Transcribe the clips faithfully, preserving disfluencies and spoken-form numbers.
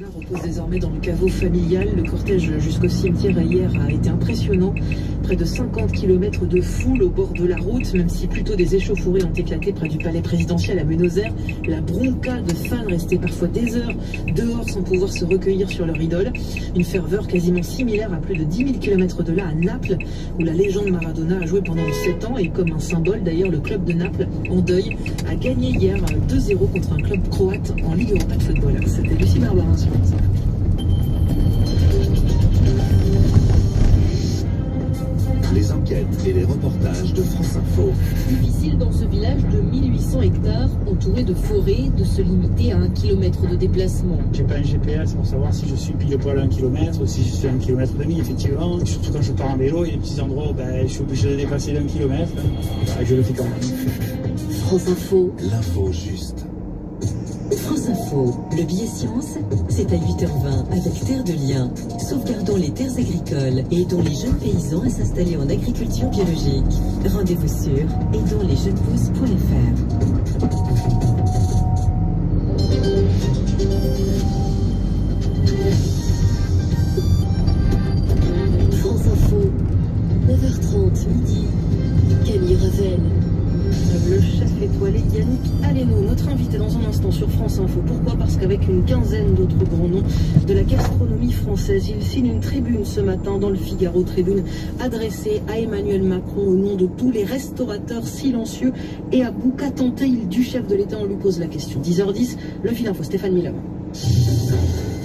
Maradona repose désormais dans le caveau familial. Le cortège jusqu'au cimetière hier a été impressionnant. Près de cinquante kilomètres de foule au bord de la route, même si plutôt des échauffourées ont éclaté près du palais présidentiel à Buenos Aires. La bronca de fans restait parfois des heures dehors sans pouvoir se recueillir sur leur idole. Une ferveur quasiment similaire à plus de dix mille kilomètres de là à Naples, où la légende Maradona a joué pendant sept ans. Et comme un symbole d'ailleurs, le club de Naples, en deuil, a gagné hier deux zéro contre un club croate en Ligue Europa de football. C'était Lucien Barbanza sur France Info. Les enquêtes et les reportages de France Info. Difficile dans ce village de mille huit cents hectares, entouré de forêts, de se limiter à un kilomètre de déplacement. J'ai pas un G P S pour savoir si je suis pile poil à un kilomètre ou si je suis à un kilomètre et demi, effectivement. Surtout quand je pars en vélo, il y a des petits endroits où ben, je suis obligé de dépasser d'un kilomètre. Ben, je le fais quand même. France Info. L'info juste. France Info, le billet science, c'est à huit heures vingt avec Terre de Lien. Sauvegardons les terres agricoles et aidons les jeunes paysans à s'installer en agriculture biologique. Rendez-vous sur aidons les jeunes pousses point F R. France Info, neuf heures trente, midi, Camille Ravel. Le chef étoilé Yannick Alléno, notre invité dans un instant sur France Info. Pourquoi? Parce qu'avec une quinzaine d'autres grands noms de la gastronomie française, il signe une tribune ce matin dans le Figaro, tribune adressée à Emmanuel Macron au nom de tous les restaurateurs silencieux et à bout tenté il du chef de l'État. On lui pose la question. dix heures dix, le fil info, Stéphane Milan.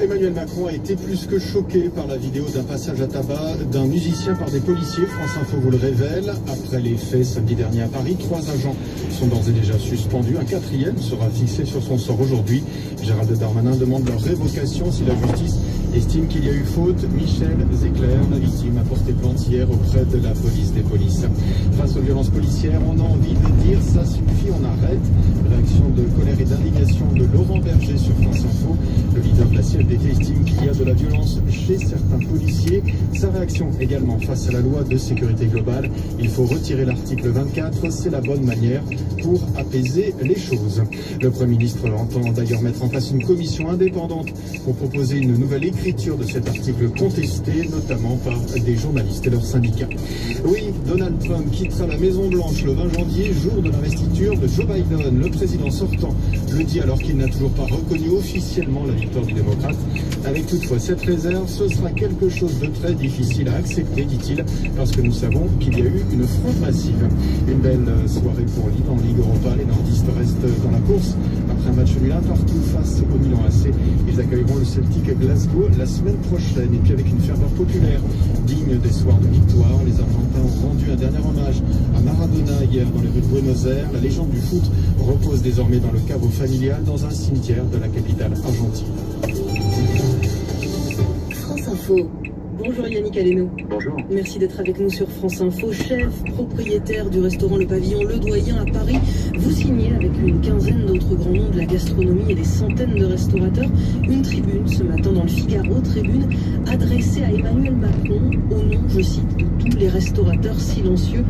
Emmanuel Macron a été plus que choqué par la vidéo d'un passage à tabac d'un musicien par des policiers. France Info vous le révèle. Après les faits samedi dernier à Paris, trois agents sont d'ores et déjà suspendus. Un quatrième sera fixé sur son sort aujourd'hui. Gérald Darmanin demande leur révocation si la justice estime qu'il y a eu faute. Michel Zécler, la victime, a porté plainte hier auprès de la police des polices. Face aux violences policières, on a envie de dire ça suffit, on arrête. Réaction de colère et d'indignation de Laurent Berger sur France Info. Le leader de la C F D T estime qu'il y a de la violence chez certains policiers. Sa réaction également face à la loi de sécurité globale. Il faut retirer l'article vingt-quatre, c'est la bonne manière pour apaiser les choses. Le Premier ministre entend d'ailleurs mettre en place une commission indépendante pour proposer une nouvelle équipe. L'écriture de cet article contesté, notamment par des journalistes et leurs syndicats. Oui, Donald Trump quittera la Maison-Blanche le vingt janvier, jour de l'investiture de Joe Biden. Le président sortant le dit alors qu'il n'a toujours pas reconnu officiellement la victoire du démocrate. Avec toutefois cette réserve, ce sera quelque chose de très difficile à accepter, dit-il, parce que nous savons qu'il y a eu une fronde massive. Une belle soirée pour Lille en Ligue Europa. Les nordistes restent dans la course. Après un match nul un partout face au Milan A C, ils accueilleront le Celtic à Glasgow la semaine prochaine. Et puis avec une ferveur populaire digne des soirs de victoire, les Argentins ont rendu un dernier hommage à Maradona hier dans les rues de Buenos Aires. La légende du foot repose désormais dans le caveau familial dans un cimetière de la capitale argentine. France Info. Bonjour Yannick Alléno. Bonjour. Merci d'être avec nous sur France Info. Chef, propriétaire du restaurant Le Pavillon, Ledoyen à Paris, vous signez avec une quinzaine d'autres grands noms de la gastronomie et des centaines de restaurateurs une tribune ce matin dans le Figaro, tribune adressée à Emmanuel Macron au nom, je cite, de tous les restaurateurs silencieux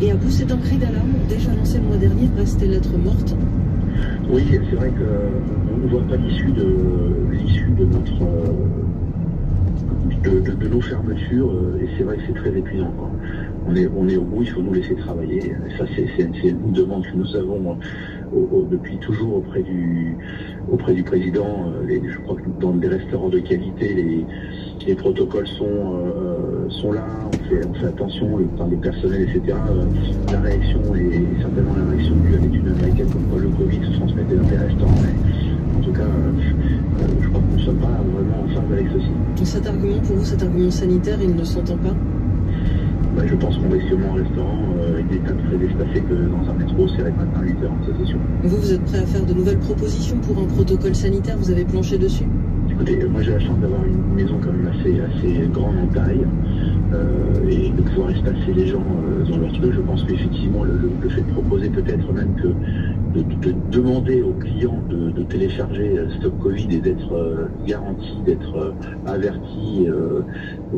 et à bout. C'est un cri d'alarme déjà lancé le mois dernier, reste-t-elle lettre morte? Oui, c'est vrai qu'on ne voit pas l'issue de, l'issue de notre... De, de, de nos fermetures, euh, et c'est vrai que c'est très épuisant. Quoi. On est, on est au bout, il faut nous laisser travailler. Ça, c'est une demande que nous avons euh, au, au, depuis toujours auprès du, auprès du président. Euh, les, je crois que dans les restaurants de qualité, les, les protocoles sont, euh, sont là, on fait, on fait attention, le, par le personnel, et cetera. Euh, la réaction est certainement la réaction due à l'étude américaine, comme quoi le Covid se transmettait dans les restaurants. Mais en tout cas, euh, euh, je crois que nous ne sommes pas vraiment ensemble avec ceci. Cet argument, pour vous, cet argument sanitaire, il ne s'entend pas? Bah, je pense qu'on va sûrement un restaurant euh, avec des tables très espacées que dans un métro, c'est avec maintenant huit heures, ça c'est sûr. Vous, vous êtes prêt à faire de nouvelles propositions pour un protocole sanitaire? Vous avez planché dessus? Écoutez, euh, moi j'ai la chance d'avoir une maison quand même assez, assez grande en taille euh, et de pouvoir espacer les gens euh, dans leur truc. Je pense qu'effectivement, le, le, le fait de proposer peut-être même que De, de, de demander aux clients de, de télécharger Stop Covid et d'être euh, garanti, d'être euh, averti, euh,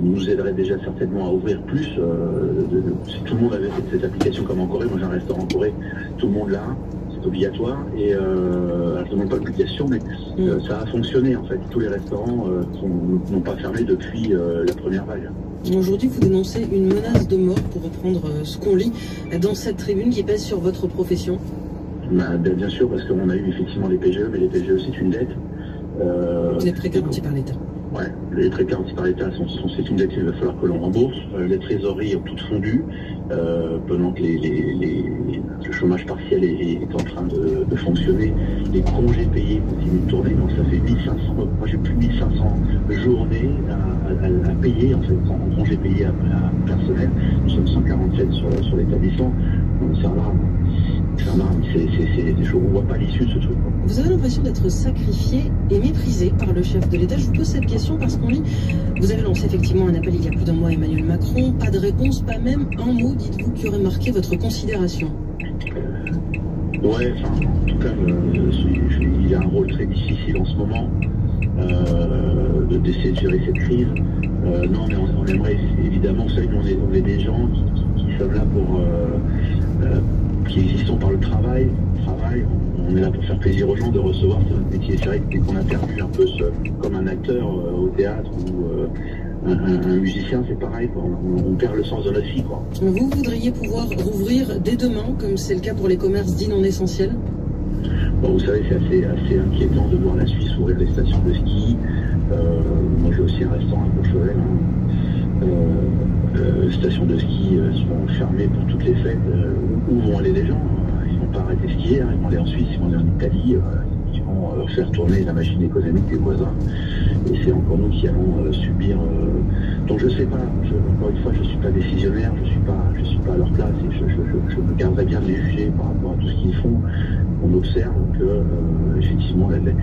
nous aiderait déjà certainement à ouvrir plus. Euh, de, de, si tout le monde avait cette, cette application comme en Corée, moi j'ai un restaurant en Corée, tout le monde l'a. c'est obligatoire, et euh, je ne demande pas l'obligation, mais euh, ça a fonctionné en fait. Tous les restaurants euh, n'ont pas fermé depuis euh, la première vague. Aujourd'hui, vous dénoncez une menace de mort, pour reprendre euh, ce qu'on lit, dans cette tribune qui pèse sur votre profession. Bah, bien sûr, parce qu'on a eu effectivement les P G E, mais les P G E, c'est une dette. Euh, vous êtes très garanti par l'État. Ouais, les traités garantis par l'État sont, sont c'est une dette qu'il va falloir que l'on rembourse. Les trésoreries ont toutes fondu euh, pendant que les, les, les, le chômage partiel est, est en train de, de fonctionner. Les congés payés continuent de tourner, donc ça fait mille cinq cents. Moi j'ai plus de mille cinq cents journées à, à, à payer en fait, en congés payés à, à personnel. Nous sommes cent quarante-sept sur, sur l'établissement, donc c'est un drame. C'est chaud, on ne voit pas l'issue de ce truc. Vous avez l'impression d'être sacrifié et méprisé par le chef de l'État. Je vous pose cette question parce qu'on lit, vous avez lancé effectivement un appel il y a plus d'un mois à Emmanuel Macron, pas de réponse, pas même un mot, dites-vous, qui aurait marqué votre considération. Ouais, enfin, en tout cas, je, je, je, il a un rôle très difficile en ce moment euh, d'essayer de gérer cette crise. Euh, non, mais on, on aimerait, évidemment, vous savez, on est, on est des gens qui, qui, qui sommes là pour... Euh, euh, qui existent par le travail. travail, on est là pour faire plaisir aux gens, de recevoir ce métier. C'est vrai que dès qu'on interviewe un peu ce, comme un acteur euh, au théâtre ou euh, un, un, un musicien, c'est pareil, quoi. On, on perd le sens de la vie, quoi. Vous voudriez pouvoir rouvrir dès demain, comme c'est le cas pour les commerces dits non essentiels? Bon, vous savez, c'est assez, assez inquiétant de voir la Suisse ouvrir les stations de ski. Euh, moi, j'ai aussi un restaurant à Courchevel. Hein. Euh, Euh, stations de ski euh, sont fermées pour toutes les fêtes. Euh, où vont aller les gens? euh, Ils vont pas arrêter skier, hein. Ils vont aller en Suisse, ils vont aller en Italie, euh, ils vont euh, faire tourner la machine économique des voisins. Et c'est encore nous qui allons euh, subir. Euh... Donc je sais pas. Je, encore une fois, je suis pas décisionnaire, je suis pas, je suis pas à leur place. Et je, je, je, je me garderai bien de les juger par rapport à tout ce qu'ils font. On observe que euh, effectivement les, les,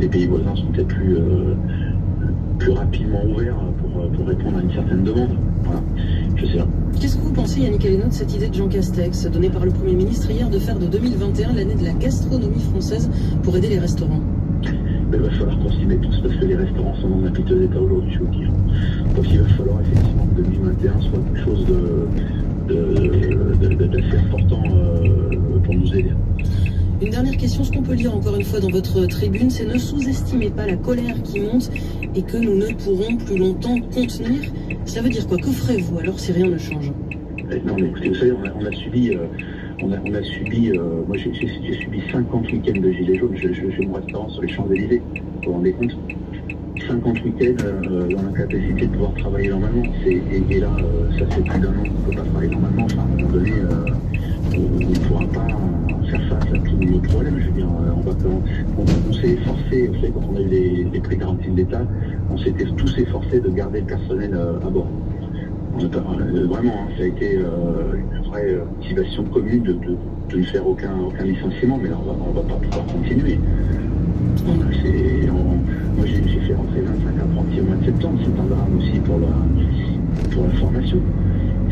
les pays voisins sont peut-être plus euh, plus rapidement ouverts pour, pour répondre à une certaine demande. Voilà, je sais pas. Qu'est-ce que vous pensez, Yannick Alléno, de cette idée de Jean Castex, donnée par le Premier ministre hier, de faire de deux mille vingt et un l'année de la gastronomie française pour aider les restaurants? Il va falloir qu'on s'y mette tous, parce que les restaurants sont dans un piteux état aujourd'hui, je vous dis. Donc il va falloir effectivement que deux mille vingt et un soit quelque chose de, de, de, de, d'assez important euh, pour nous aider. Une dernière question, ce qu'on peut lire encore une fois dans votre tribune, c'est ne sous-estimez pas la colère qui monte et que nous ne pourrons plus longtemps contenir. Ça veut dire quoi? Que ferez-vous alors si rien ne change? Non mais écoutez, vous savez, on a, on a subi, euh, on a, on a subi euh, moi j'ai subi cinquante week-ends de gilets jaunes, je, je, j'ai mon restaurant sur les Champs-Elysées, vous vous rendez compte? cinquante week-ends euh, dans l'incapacité de pouvoir travailler normalement, et, et là euh, ça fait plus d'un an qu'on ne peut pas travailler normalement, enfin à un moment donné euh, on ne pourra pas... Euh, face à tous nos problèmes, je veux dire, on, va, on, on, on s'est efforcé, vous savez, quand on a eu les, les prêts garantis de l'État, on s'était tous efforcés de garder le personnel euh, à bord. On a, euh, vraiment, hein, ça a été euh, une vraie motivation commune de, de, de ne faire aucun, aucun licenciement, mais là, on ne va pas pouvoir continuer. C'est, on, moi, j'ai fait rentrer vingt-cinq apprentis au mois de septembre, c'est un drame aussi pour la, pour la formation,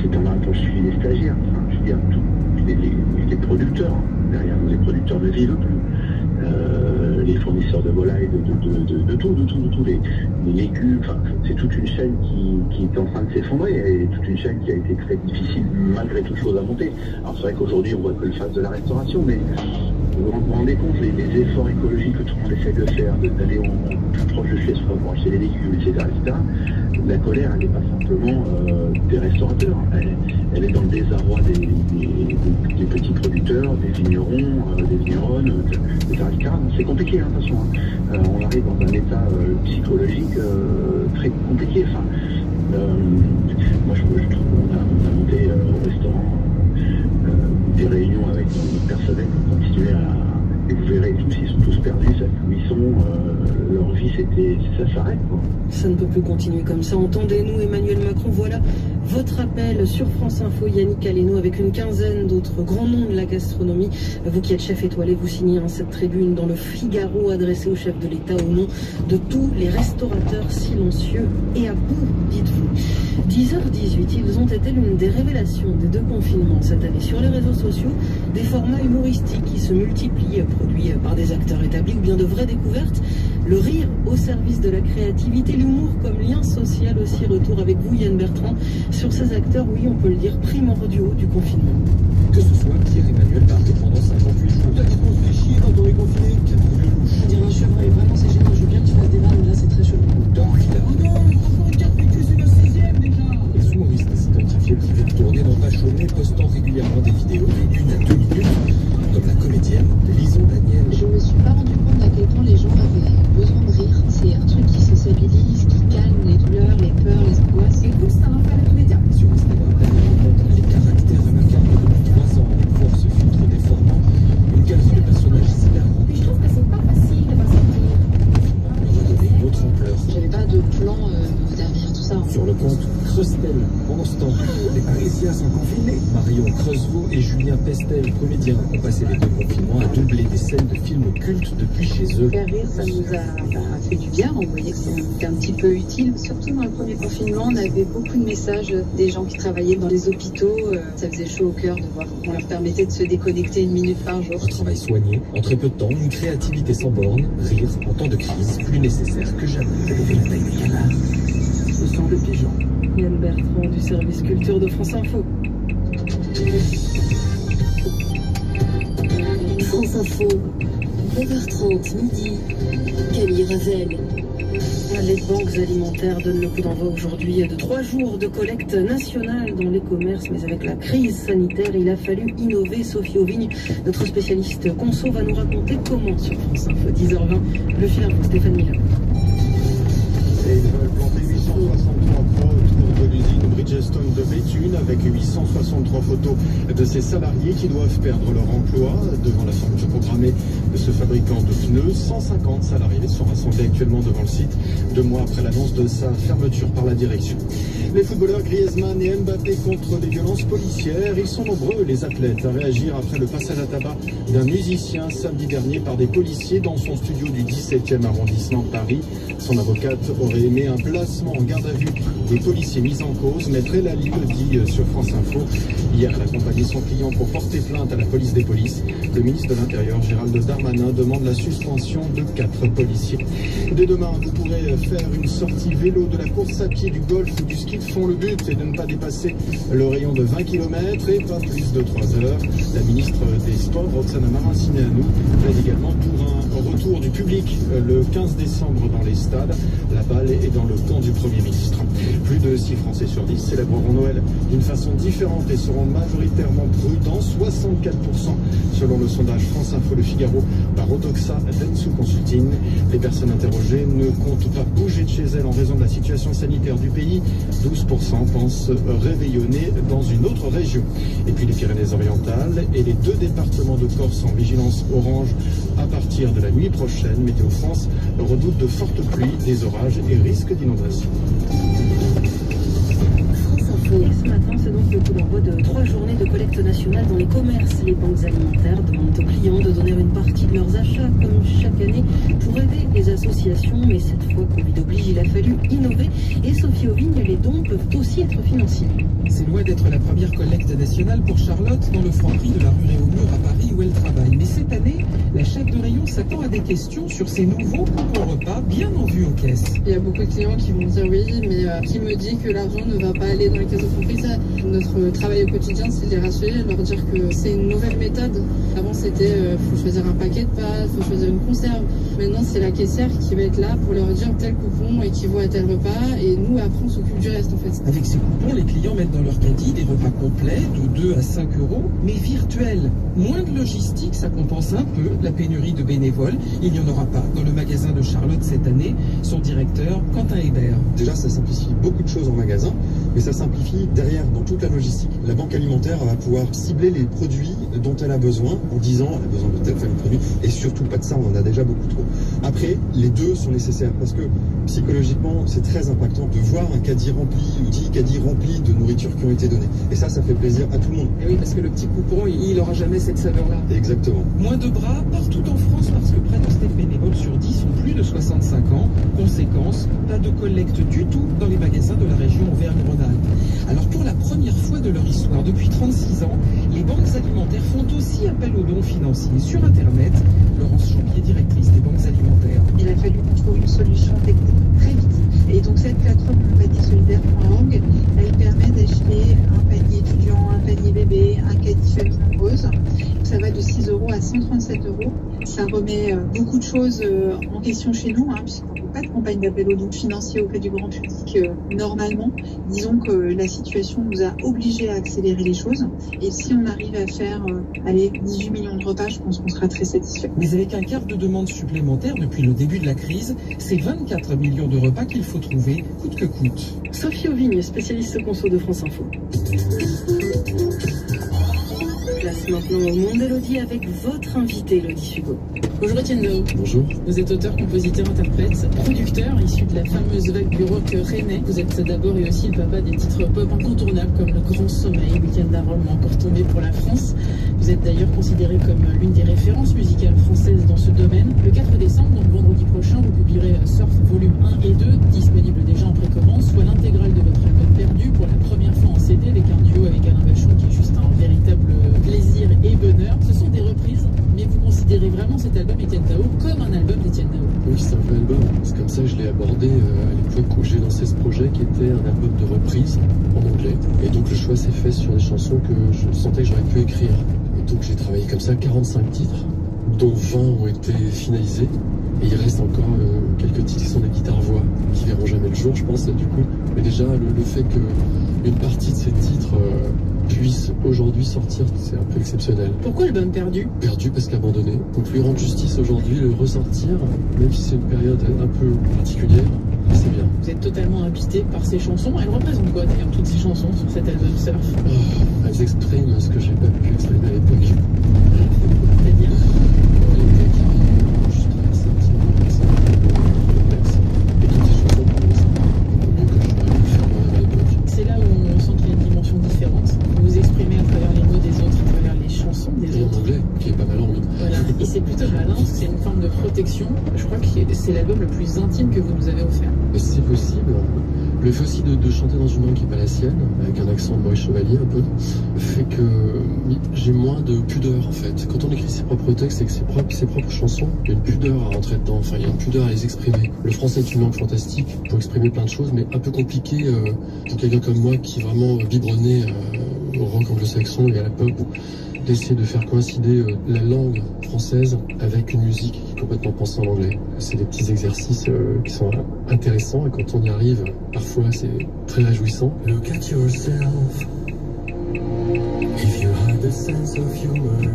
c'est un drame pour le suivi des stagiaires, enfin, je veux dire, tout. Les, les, les producteurs, derrière nous, les producteurs de vivres, euh, les fournisseurs de volailles, de, de, de, de, de tout, de tout, de tout, les, les légumes, enfin, c'est toute une chaîne qui, qui est en train de s'effondrer, et toute une chaîne qui a été très difficile malgré toute chose à monter. Alors c'est vrai qu'aujourd'hui on voit que le face de la restauration, mais vous vous rendez compte, les, les efforts écologiques que tout le monde essaie de faire, d'aller plus proche de chez soi pour acheter les légumes, et cetera, et cetera, la colère, elle n'est pas simplement euh, des restaurateurs, elle, elle est dans le désarroi des, des des petits producteurs, des vignerons, euh, des vigneronnes, et cetera. C'est compliqué, hein, de toute façon. Hein. Euh, on arrive dans un état euh, psychologique euh, très compliqué. Enfin, euh, moi, je, je trouve qu'on a, on a monté euh, au restaurant euh, des réunions avec notre personnel pour continuer à... Et vous verrez tous, ils sont tous perdus, ça, où ils sont, euh, leur vie, c'était, ça s'arrête, quoi. Ça ne peut plus continuer comme ça. Entendez-nous, Emmanuel Macron, voilà votre appel sur France Info, Yannick Alléno, avec une quinzaine d'autres grands noms de la gastronomie. Vous qui êtes chef étoilé, vous signez hein, cette tribune dans le Figaro adressée au chef de l'État au nom de tous les restaurateurs silencieux et à bout, dites-vous. dix heures dix-huit, ils ont été l'une des révélations des deux confinements cette année sur les réseaux sociaux, des formats humoristiques qui se multiplient, produits par des acteurs établis ou bien de vraies découvertes. le rire au service de la créativité, l'humour comme lien social aussi. Retour avec vous, Yann Bertrand, sur ces acteurs, oui, on peut le dire, primordiaux du confinement. Que ce soit Pierre-Emmanuel Barbanza pendant cinquante-huit jours. T'as dit qu'on se fait chier quand on est confiné, t'as trouvé louche. Je veux dire un chevreuil, vraiment c'est génial, je veux bien que tu fasses des vannes, mais là c'est très chelou. Donc il a... Oh non, il prend le café que c'est le sixième déjà. Les humoristes, c'est un trafic qui veut tourner dans le vachonnet, postant régulièrement des vidéos de une à deux minutes, comme la comédienne Lison Daniel. Je me suis pas rendu compte à quel point les gens avaient besoin de rire. C'est un truc qui sociabilise, qui calme les douleurs, les peurs, les angoisses. Écoute, c'est un enfer immédiat. Sur Instagram, on les caractères à la carte depuis trois ans, pour ce filtre déformant, une galerie de personnages hilarants. Puis je trouve que c'est pas facile de passer de rire. On leur a donné une autre ampleur. J'avais pas de plan euh, derrière tout ça. Hein. Sur le compte Creustel, pendant ce temps, les Parisiens sont confinés. Marion Creusevaux et Julien Pestel, comédiens, ont passé les deux confinements à doubler des scènes de films cultes depuis chez eux. Faire rire, ça nous a, a fait du bien. On voyait que c'était un petit peu utile. Surtout dans le premier confinement, on avait beaucoup de messages des gens qui travaillaient dans les hôpitaux. Ça faisait chaud au cœur de voir qu'on leur permettait de se déconnecter une minute par jour. Un travail soigné, en très peu de temps, une créativité sans borne, rire en temps de crise, plus nécessaire que jamais. Élever la taille des canards, le sang de pigeon. Yann Bertrand du service culture de France Info. France Info, neuf heures trente, midi, Camille Ravel. Les banques alimentaires donnent le coup d'envoi aujourd'hui de trois jours de collecte nationale dans les commerces, mais avec la crise sanitaire, il a fallu innover. Sophie Auvigne, notre spécialiste conso, va nous raconter comment sur France Info. dix heures vingt, le fil pour Stéphane Milan. Et ils veulent planter huit cent soixante-trois croix autour de l'usine Bridgestone de Béthune avec huit cent soixante-trois photos de ses salariés qui doivent perdre leur emploi devant la fermeture programmée de ce fabricant de pneus. cent cinquante salariés sont rassemblés actuellement devant le site deux mois après l'annonce de sa fermeture par la direction. Les footballeurs Griezmann et Mbappé contre les violences policières. Ils sont nombreux, les athlètes, à réagir après le passage à tabac d'un musicien samedi dernier par des policiers dans son studio du dix-septième arrondissement de Paris. Son avocate aurait aimé un placement en garde à vue des policiers mis en cause. Maître Elali le dit sur France Info. Hier, elle a accompagné son client pour porter plainte à la police des polices. Le ministre de l'Intérieur, Gérald Darmanin, demande la suspension de quatre policiers. Dès demain, vous pourrez faire une sortie vélo, de la course à pied, du golf ou du ski de fond. Le but est de ne pas dépasser le rayon de vingt kilomètres et pas plus de trois heures. La ministre des Sports, Roxana Maracineanu, plaide également pour un retour du public le quinze décembre dans les stades. La balle est dans le camp du Premier ministre. Plus de six Français sur dix célébreront Noël d'une façon différente et seront majoritairement prudents. soixante-quatre pour cent selon le sondage France Info Le Figaro par Odoxa Densu Consulting. Les personnes interrogées ne comptent pas bouger de chez elles en raison de la situation sanitaire du pays. douze pour cent pensent réveillonner dans une autre région. Et puis les Pyrénées-Orientales et les deux départements de Corse en vigilance orange à partir de la nuit prochaine. Météo France redoute de fortes pluies, des orages et risques d'inondation. Et ce matin, c'est donc le coup d'envoi de trois journées de collecte nationale dans les commerces. Les banques alimentaires demandent aux clients de donner une partie de leurs achats, comme chaque année, pour aider les associations. Mais cette fois, Covid oblige, il a fallu innover. Et Sophie Auvigne, les dons peuvent aussi être financiers. C'est loin d'être la première collecte nationale pour Charlotte, dans le franc-prix de la rue Réaumur à Paris où elle travaille. Mais cette année, la chef de rayon s'attend à des questions sur ces nouveaux coupons repas bien en vue aux caisses. Il y a beaucoup de clients qui vont dire oui, mais euh, qui me dit que l'argent ne va pas aller dans les caisses. Notre travail au quotidien, c'est de les rassurer, leur dire que c'est une nouvelle méthode. Avant, c'était euh, faut choisir un paquet de pâtes, faut choisir une conserve. Maintenant, c'est la caissière qui va être là pour leur dire tel coupon équivaut à tel repas. Et nous, après, on s'occupe du reste, en fait. Avec ces coupons, les clients mettent dans leur caddie des repas complets de deux à cinq euros, mais virtuels. Moins de logistique, ça compense un peu la pénurie de bénévoles. Il n'y en aura pas dans le magasin de Charlotte cette année. Son directeur, Quentin Hébert. Déjà, ça simplifie beaucoup de choses en magasin, mais ça simplifie derrière, dans toute la logistique. La banque alimentaire va pouvoir cibler les produits dont elle a besoin en disant elle a besoin de telle famille de produits et surtout pas de ça, on en a déjà beaucoup trop. Après, les deux sont nécessaires parce que psychologiquement, c'est très impactant de voir un caddie rempli, ou dit caddie rempli de nourriture qui ont été donnée. Et ça, ça fait plaisir à tout le monde. Et oui, parce que le petit coupon, il n'aura jamais cette saveur-là. Exactement. Moins de bras partout en France parce que près de sept bénévoles sur dix ont plus de soixante-cinq ans. Conséquence, pas de collecte du tout dans les magasins de la région Auvergne-Rhône-Alpes. Alors pour la première fois de leur histoire, depuis trente-six ans, les banques alimentaires font aussi appel aux dons financiers sur Internet. Laurence Champier, directrice des banques alimentaires. il a fallu qu'on trouve une solution technique très vite. Et donc cette plateforme panier solidaire langue, elle permet d'acheter un panier étudiant, un panier bébé, un caddie famille nombreuse. Ça va de six euros à cent trente-sept euros. Ça remet beaucoup de choses en question chez nous, hein, puisqu'on ne peut pas de campagne d'appel aux dons financiers auprès du grand public euh, normalement. Disons que la situation nous a obligés à accélérer les choses. Et si on arrive à faire euh, allez, dix-huit millions de repas, je pense qu'on sera très satisfait. Mais avec un quart de demande supplémentaire depuis le début de la crise, c'est vingt-quatre millions de repas qu'il faut trouver coûte que coûte. Sophie Auvigne, spécialiste conso de France Info. Place maintenant au monde d'Elodie avec votre invité, Elodie Hugo. Bonjour Étienne Leroux. Bonjour. Vous êtes auteur, compositeur, interprète, producteur, issu de la fameuse vague du rock rennais. Vous êtes d'abord et aussi le papa des titres pop incontournables comme Le Grand Sommeil, Week-end à Rome, encore tombé pour la France. Vous êtes d'ailleurs considéré comme l'une des références musicales françaises dans ce domaine. Le quatre décembre, donc vendredi prochain, vous publierez Surf volume un et deux, disponible déjà en précommande, soit l'intégrale de votre album perdu pour la première fois en C D avec un duo avec Alain Bachon qui est juste un véritable plaisir et bonheur. Ce sont des reprises, mais vous considérez vraiment cet album Étienne Tao comme un album d'Étienne Tao? Oui, c'est un vrai album. C'est comme ça que je l'ai abordé à l'époque où j'ai lancé ce projet qui était un album de reprise en anglais. Et donc le choix s'est fait sur des chansons que je sentais que j'aurais pu écrire. Et donc j'ai travaillé comme ça quarante-cinq titres, dont vingt ont été finalisés. Et il reste encore euh, quelques titres qui sont des guitares-voix, qui verront jamais le jour, je pense, du coup. Mais déjà, le, le fait qu'une partie de ces titres euh, puisse aujourd'hui sortir, c'est un peu exceptionnel. Pourquoi l'album perdu? Perdu parce qu'abandonné. Donc lui rendre justice aujourd'hui, le ressortir, même si c'est une période un peu particulière, c'est bien. Vous êtes totalement habité par ces chansons. Elles représentent quoi d'ailleurs, toutes ces chansons sur cet album Surf? Oh, elles expriment ce que j'ai pas pu exprimer à l'époque. C'est-à-dire c'est plutôt malin, parce que c'est une forme de protection. Je crois que c'est l'album le plus intime que vous nous avez offert. C'est possible. Le fait aussi de, de chanter dans une langue qui n'est pas la sienne, avec un accent de Maurice Chevalier un peu, fait que j'ai moins de pudeur en fait. Quand on écrit ses propres textes et que ses propres, ses propres chansons, il y a une pudeur à rentrer dedans, enfin il y a une pudeur à les exprimer. Le français est une langue fantastique pour exprimer plein de choses, mais un peu compliqué euh, pour quelqu'un comme moi qui est vraiment biberonné euh, au rock anglo-saxon et à la pop. D'essayer de faire coïncider la langue française avec une musique qui est complètement pensée en anglais. C'est des petits exercices qui sont intéressants et quand on y arrive, parfois c'est très réjouissant. Look at yourself. If you had a sense of humor.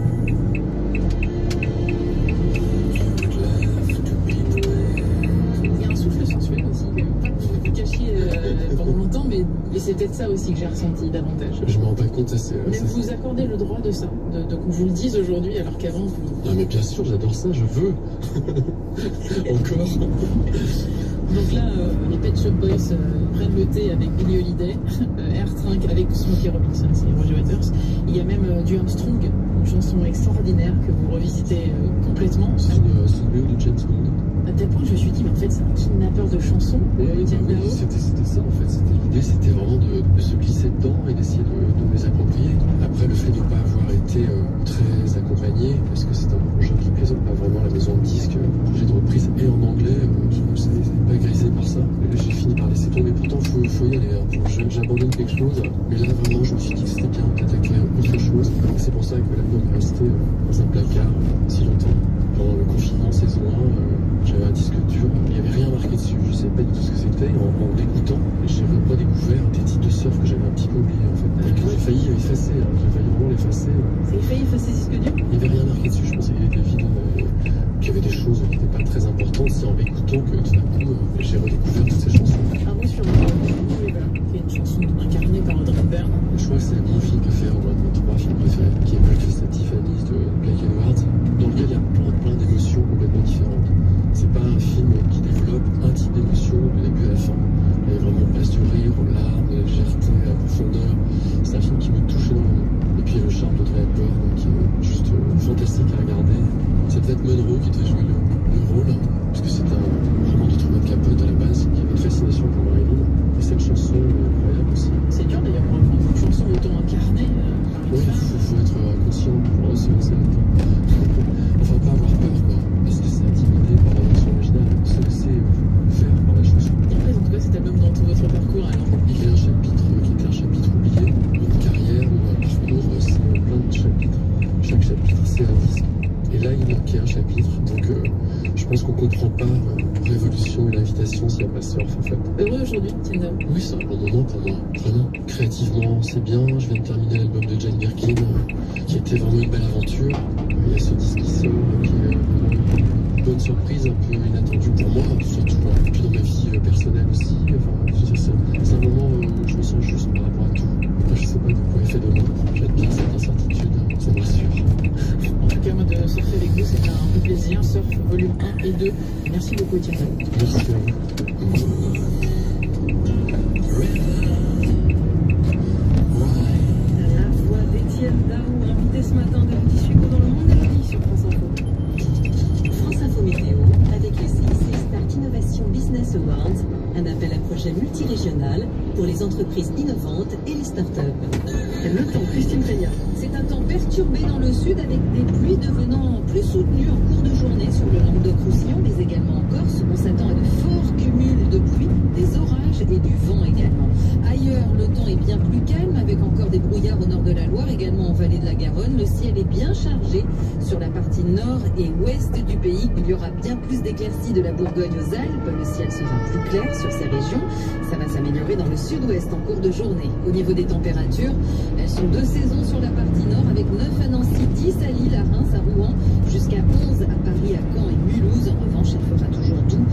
Et c'est peut-être ça aussi que j'ai ressenti davantage. Je ne m'en rends pas compte. C'est, même c'est... vous accordez le droit de ça, de, de qu'on vous le dise aujourd'hui alors qu'avant vous... Non mais bien sûr, j'adore ça, je veux. Encore. Donc là, euh, les Pet Shop Boys euh, prennent le thé avec Billie Holiday, euh, R cinq avec Smokey Robinson, c'est Roger Waters. Il y a même euh, du Armstrong, une chanson extraordinaire que vous revisitez euh, complètement. C'est le mieux de James Bond. À tel point que je me suis dit, mais en fait, c'est un kidnappeur de chansons. Euh, oui, c'était, c'était ça, en fait. C'était, l'idée, c'était vraiment de, de se glisser dedans et d'essayer de, de me les approprier. Après, le fait de ne pas avoir été euh, très accompagné, parce que c'est un projet qui plaisante pas vraiment la maison de disques, un projet de reprise et en anglais, euh, je ne sais pas grisé par ça. J'ai fini par laisser tomber. Pourtant, il faut, faut y aller. Hein. Je, j'abandonne quelque chose, mais là, vraiment, je me suis dit que c'était bien d'attaquer autre chose. C'est pour ça que l'album est resté euh, dans un placard si longtemps. Pendant le confinement saison un, euh, j'avais un disque dur, il n'y avait rien marqué dessus, je ne savais pas du tout ce que c'était. En, en l'écoutant, j'ai redécouvert des titres de surf que j'avais un petit peu oubliés en fait. Et que j'ai failli effacer, hein. j'ai failli vraiment l'effacer. Vous avez failli effacer ce disque dur? Il n'y avait rien marqué dessus, je pensais qu'il était vide, euh, qu'il y avait des choses qui n'étaient pas très importantes. C'est en l'écoutant que tout d'un coup, euh, j'ai redécouvert toutes ces chansons. Un mot sur le voilà, qui est une chanson incarnée par Audrey Hepburn. Je crois que c'est mon film préféré, ou un de mes trois films préférés, qui est Multistatifanies de Blake Edwards, dans lequel il y a plein de d'émotions complètement différentes. C'est pas un film qui développe un type d'émotion du début à la fin. Il y a vraiment pas de rire, aux larmes, la légèreté, la profondeur. C'est un film qui me touche énormément. Et puis il y a le charme de Audrey Hepburn qui est juste fantastique à regarder. C'est peut-être Monroe qui devait jouer le, le rôle, parce que c'est un roman de Truman Capote à la base. service. Et là, il manquait un chapitre, donc euh, je pense qu'on comprend pas euh, révolution et l'invitation s'il n'y a pas surf, en fait. Heureux aujourd'hui, Tinder. Oui, c'est un bon moment pour moi, vraiment. Créativement, c'est bien. Je viens de terminer l'album de Jane Birkin, euh, qui était vraiment une belle aventure. Il y a ce disque qui sort, qui est une bonne surprise, un peu inattendue pour moi, surtout euh, puis dans ma vie euh, personnelle aussi. Enfin, c'est un moment euh, où je me sens juste par rapport à tout. Enfin, je sais pas de quoi il fait de moi. J'aime bien cette incertitude, ça me rassure. En tout cas, moi, de surfer avec vous, c'était un plaisir. Surf volume un et deux. Merci beaucoup, Thierry. Merci à vous. La voix d'Étienne Daou, invité ce matin de Midi Suco dans le monde à sur France Info. France Info Météo, avec les six Start Innovation Business Awards, un appel à projet multirégional pour les entreprises innovantes et les startups. Le temps, Christine Treillard. C'est un temps perturbé dans le sud avec des pluies devenant plus soutenues en cours de journée sur le Languedoc-Roussillon, mais également en Corse. On s'attend à de forts cumuls de pluie, des orages et du vent également. Ailleurs, le temps est bien plus calme avec encore des brouillards au nord de la Loire, également en vallée de la Garonne. Le ciel est bien chargé sur la partie nord et ouest du pays. Il y aura bien plus d'éclaircies de la Bourgogne aux Alpes. Le ciel sera plus clair sur ces régions. Ça va s'améliorer dans le sud-ouest en cours de journée. Au niveau des températures, elles sont de saison sur la partie nord avec neuf à Nancy, dix à Lille, à Reims, à Rouen, jusqu'à onze à Paris, à Caen et Mulhouse. En revanche, elle fera toujours doux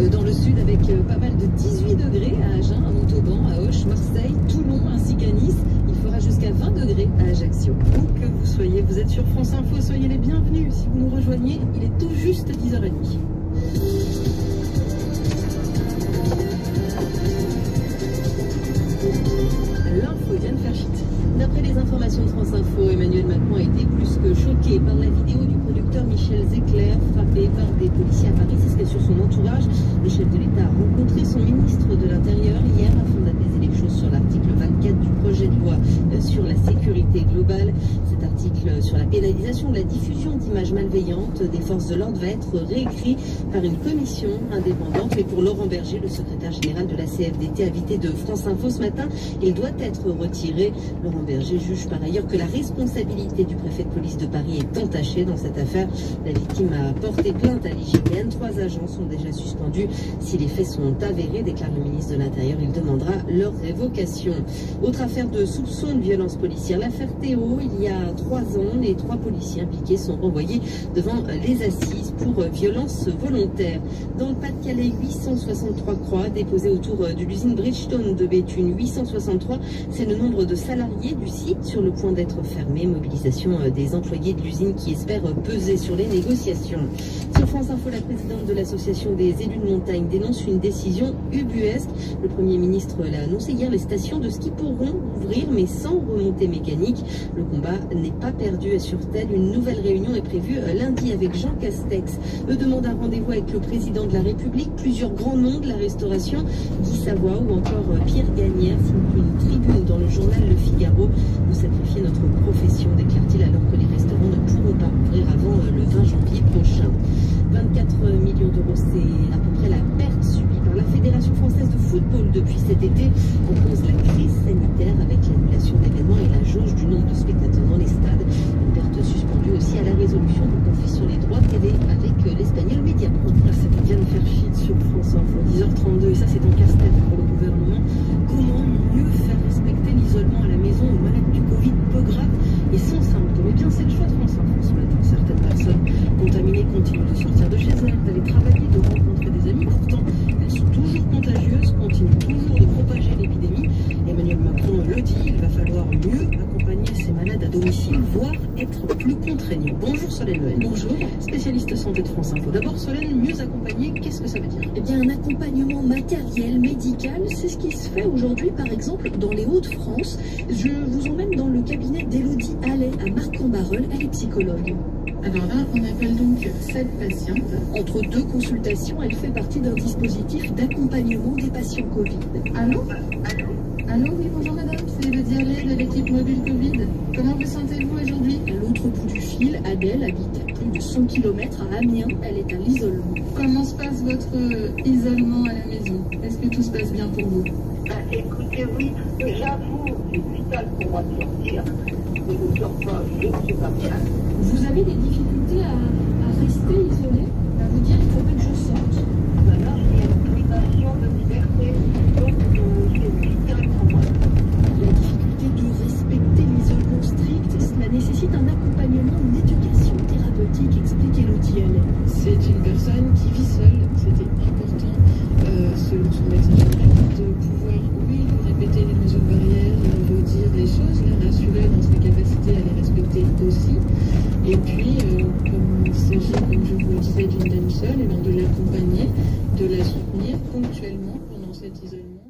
euh, dans le sud avec euh, pas mal de dix-huit degrés à Agen, à Montauban, à Auch, Marseille, Toulon ainsi qu'à Nice. Il fera jusqu'à vingt degrés à Ajaccio. Où que vous soyez, vous êtes sur France Info, soyez les bienvenus. Si vous nous rejoignez, il est tout juste dix heures trente. L'info vient de faire chute. D'après les informations de France Info, Emmanuel Macron a été plus que choqué par la vidéo du producteur Michel Zécler, frappé par des policiers à Paris. C'est ce que sur son entourage, le chef de l'État a rencontré son ministre de l'Intérieur hier afin d'apaiser les choses sur l'article vingt-quatre du projet de loi sur la sécurité globale. Cet article sur la pénalisation de la diffusion d'images malveillantes des forces de l'ordre va être réécrit par une commission indépendante. Mais pour Laurent Berger, le secrétaire général de la C F D T, invité de France Info ce matin, il doit être retiré. Laurent Berger juge par ailleurs que la responsabilité du préfet de police de Paris est entachée dans cette affaire. La victime a porté plainte à l'I G P N. Trois agents sont déjà suspendus. Si les faits sont avérés, déclare le ministre de l'Intérieur, il demandera leur révocation. Autre affaire de soupçon de violence policière, l'affaire Théo. Il y a trois ans, les trois policiers impliqués sont renvoyés devant les assises pour violence volontaire. Dans le Pas-de-Calais, huit cent soixante-trois croix déposées autour de l'usine Bridgestone de Béthune. huit cent soixante-trois, c'est le nombre de salariés du site sur le point d'être fermé. Mobilisation des employés de l'usine qui espèrent peser sur les négociations. Sur France Info, la présidente de l'association des élus de montagne dénonce une décision ubuesque. Le Premier ministre l'a annoncé hier, les stations de ski pourront ouvrir mais sans remontée mécanique. Le combat n'est pas perdu, assure-t-elle. Une nouvelle réunion est prévue lundi avec Jean Castex. Eux demandent un rendez-vous avec le président de la République. Plusieurs grands noms de la restauration, Guy Savoy ou encore Pierre Gagnère, signent une tribune dans le journal Le Figaro. Nous sacrifier notre profession, déclare-t-il, alors que les restaurants ne pourront pas ouvrir avant le vingt janvier prochain. vingt-quatre millions d'euros, c'est à peu près la perte subie par la Fédération française de football depuis cet été. On pose la crise sanitaire avec l'annulation d'événements et la jauge du nombre de spectateurs dans les stades. Une perte suspendue aussi à la résolution de confession des droits T V avec l'Espagnol Mediapro. Ça peut bien faire shit sur France Info. dix heures trente-deux, et ça c'est un casse-tête pour le gouvernement. Comment mieux faire respecter l'isolement à la maison aux malades du Covid peu grave et sans symptômes? Et bien c'est le choix de France Info ce matin. Certaines personnes contaminées continuent de sortir de chez elles, d'aller travailler, de rencontrer des amis. Pourtant, elles sont toujours contagieuses, continuent toujours de propager l'épidémie. Emmanuel Macron le dit, il va falloir mieux accompagner ces malades à domicile, voire être plus contraignant. Bonjour Solène Noël. Bonjour. Spécialiste santé de France Info. D'abord Solène, mieux accompagner, qu'est-ce que ça veut dire? Eh bien un accompagnement matériel, médical, c'est ce qui se fait aujourd'hui par exemple dans les Hauts-de-France. Je vous emmène dans le cabinet d'Élodie Allais à Marc-en-Barœul, elle est psychologue. Alors là, on appelle donc cette patiente. Entre deux consultations, elle fait partie d'un dispositif d'accompagnement des patients Covid. Allô? Allô? Allô, oui, bonjour madame, c'est Élodie Allais de l'équipe mobile Covid. Comment vous sentez-vous aujourd'hui? À l'autre bout du fil, Adèle habite à plus de cent kilomètres à Amiens. Elle est à l'isolement. Comment se passe votre isolement à la maison? Est-ce que tout se passe bien pour vous? Bah, écoutez, oui, j'avoue, c'est vital pour moi de sortir. Si je ne sors pas, je ne suis pas bien. vous avez des difficultés à, à rester isolé, à vous dire qu'il faut que je sorte. Alors, il y a une privation de liberté, donc c'est vital pour moi. La difficulté de respecter l'isolement strict, cela nécessite un accompagnement, une éducation thérapeutique, explique Elodie Allen. C'est une personne qui vit seule, c'était important, euh, selon son médecin, de pouvoir, oui, répéter les mesures barrières, lui dire les choses, la rassurer dans sa capacité à les respecter aussi. Et puis, euh, comme il s'agit, comme je vous le disais, d'une dame seule, et bien de l'accompagner, de la soutenir ponctuellement pendant cet isolement.